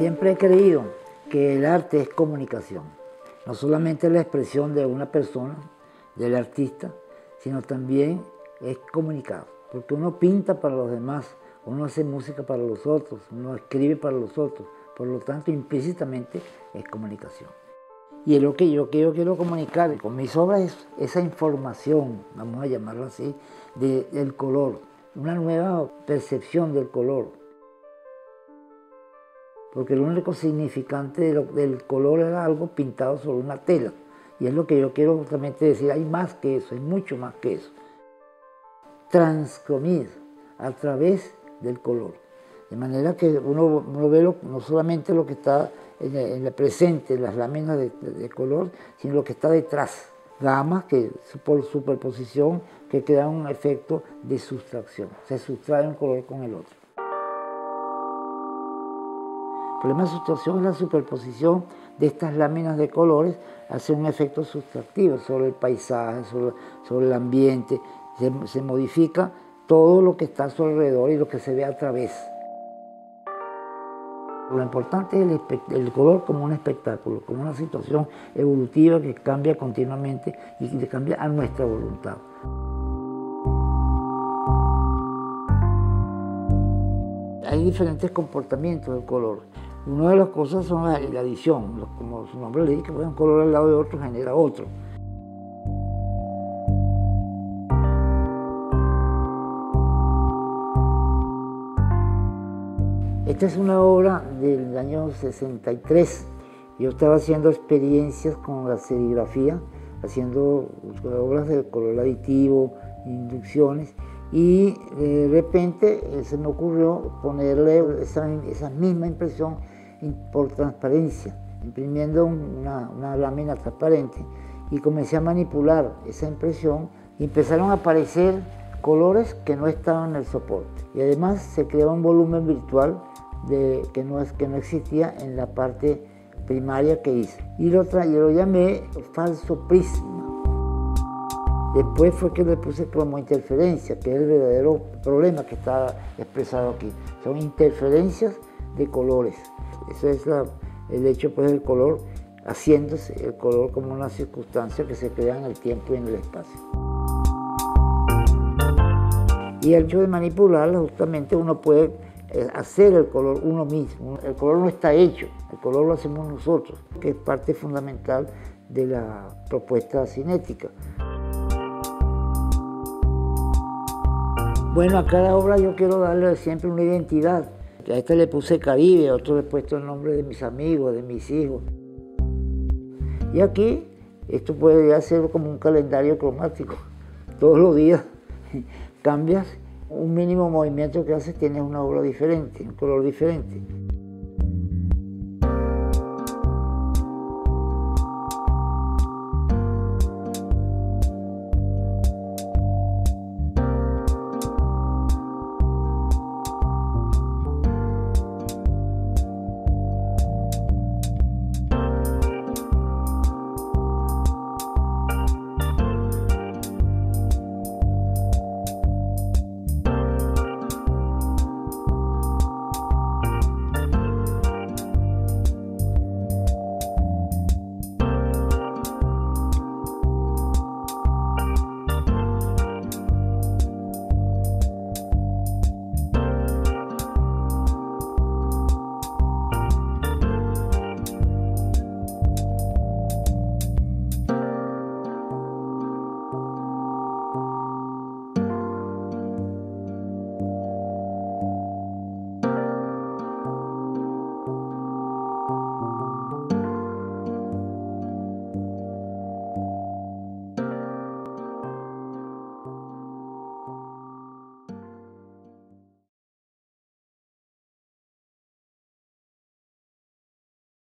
Siempre he creído que el arte es comunicación, no solamente la expresión de una persona, del artista, sino también es comunicar, porque uno pinta para los demás, uno hace música para los otros, uno escribe para los otros, por lo tanto implícitamente es comunicación. Y es lo que yo quiero comunicar con mis obras es esa información, vamos a llamarlo así, del color, una nueva percepción del color. Porque el único significante del color era algo pintado sobre una tela. Y es lo que yo quiero justamente decir, hay más que eso, hay mucho más que eso. Transcromir a través del color. De manera que uno ve no solamente lo que está en el presente, en las láminas de color, sino lo que está detrás. Gamas que por superposición que crean un efecto de sustracción. Se sustrae un color con el otro. El problema de sustracción es la superposición de estas láminas de colores, hace un efecto sustractivo sobre el paisaje, sobre el ambiente, se modifica todo lo que está a su alrededor y lo que se ve a través. Lo importante es el color como un espectáculo, como una situación evolutiva que cambia continuamente y que cambia a nuestra voluntad. Hay diferentes comportamientos del color. Una de las cosas son la adición, como su nombre le dice, un color al lado de otro genera otro. Esta es una obra del año 63. Yo estaba haciendo experiencias con la serigrafía, haciendo obras de color aditivo, inducciones, y de repente se me ocurrió ponerle esa misma impresión por transparencia, imprimiendo una lámina transparente, y comencé a manipular esa impresión y empezaron a aparecer colores que no estaban en el soporte, y además se creó un volumen virtual que no existía en la parte primaria que hice, y lo llamé falso prisma. Después fue que le puse como interferencia, que es el verdadero problema que está expresado aquí. Son interferencias de colores. Ese es el hecho pues, del color, haciéndose el color como una circunstancia que se crea en el tiempo y en el espacio. Y el hecho de manipularla, justamente uno puede hacer el color uno mismo. El color no está hecho, el color lo hacemos nosotros, que es parte fundamental de la propuesta cinética. Bueno, a cada obra yo quiero darle siempre una identidad. A esta le puse Caribe, a otro le he puesto el nombre de mis amigos, de mis hijos. Y aquí, esto puede ser como un calendario cromático. Todos los días cambias un mínimo movimiento que haces, tienes una obra diferente, un color diferente.